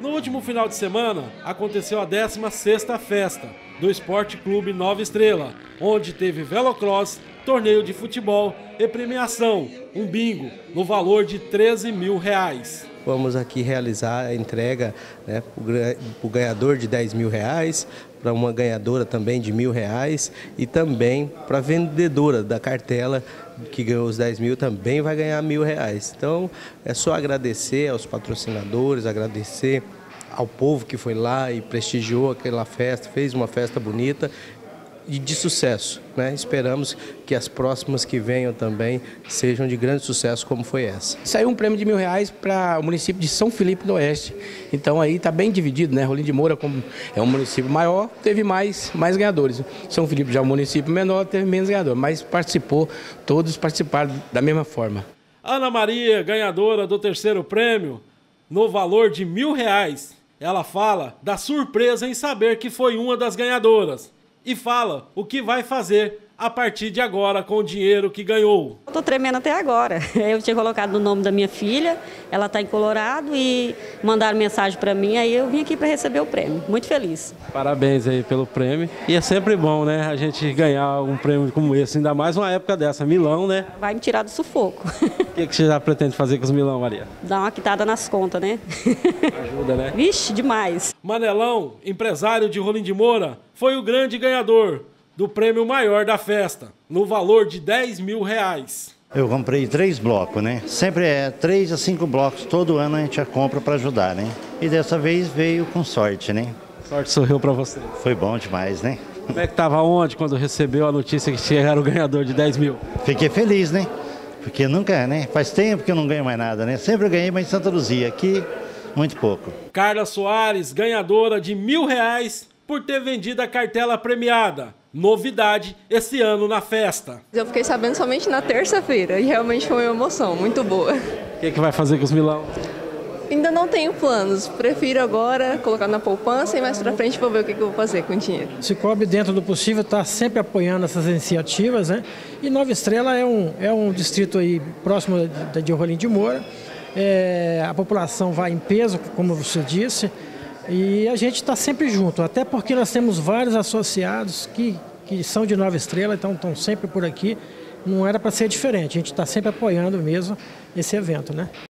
No último final de semana, aconteceu a 16ª Festa do Esporte Clube Nova Estrela, onde teve velocross, torneio de futebol e premiação, um bingo, no valor de R$ 13.000. Vamos aqui realizar a entrega, né, para o ganhador de R$ 10.000, para uma ganhadora também de R$ 1.000 e também para a vendedora da cartela que ganhou os R$ 10.000 também vai ganhar R$ 1.000. Então é só agradecer aos patrocinadores, agradecer ao povo que foi lá e prestigiou aquela festa, fez uma festa bonita e de sucesso, né? Esperamos que as próximas que venham também sejam de grande sucesso como foi essa. Saiu um prêmio de R$ 1.000 para o município de São Felipe do Oeste, então aí está bem dividido, né? Rolim de Moura, como é um município maior, teve mais ganhadores. São Felipe já é um município menor, teve menos ganhadores, mas participou, todos participaram da mesma forma. Ana Maria, ganhadora do 3º prêmio, no valor de R$ 1.000, ela fala da surpresa em saber que foi uma das ganhadoras. E fala o que vai fazer a partir de agora com o dinheiro que ganhou. Estou tremendo até agora. Eu tinha colocado o nome da minha filha, ela está em Colorado e mandaram mensagem para mim, aí eu vim aqui para receber o prêmio. Muito feliz. Parabéns aí pelo prêmio. E é sempre bom, né, a gente ganhar um prêmio como esse, ainda mais numa época dessa, milão, né? Vai me tirar do sufoco. O que você já pretende fazer com os milão, Maria? Dar uma quitada nas contas, né? Ajuda, né? Vixe, demais. Manelão, empresário de Rolim de Moura, foi o grande ganhador do prêmio maior da festa, no valor de R$ 10.000. Eu comprei 3 blocos, né? Sempre é 3 a 5 blocos, todo ano a gente a compra para ajudar, né? E dessa vez veio com sorte, né? Sorte sorriu para você. Foi bom demais, né? Como é que estava ontem quando recebeu a notícia que chegaram o ganhador de R$ 10.000? Fiquei feliz, né? Porque nunca, né? Faz tempo que eu não ganho mais nada, né? Sempre eu ganhei, mas em Santa Luzia, aqui, muito pouco. Carla Soares, ganhadora de R$ 1.000, por ter vendido a cartela premiada. Novidade esse ano na festa. Eu fiquei sabendo somente na terça-feira e realmente foi uma emoção muito boa. O que vai fazer com os milão? Ainda não tenho planos, prefiro agora colocar na poupança e mais pra frente vou ver o que eu vou fazer com o dinheiro. O Sicob, dentro do possível, está sempre apoiando essas iniciativas, né? E Nova Estrela é um distrito aí próximo de Rolim de Moura, a população vai em peso, como você disse, e a gente está sempre junto, até porque nós temos vários associados que são de Nova Estrela, então estão sempre por aqui. Não era para ser diferente, a gente está sempre apoiando mesmo esse evento, né?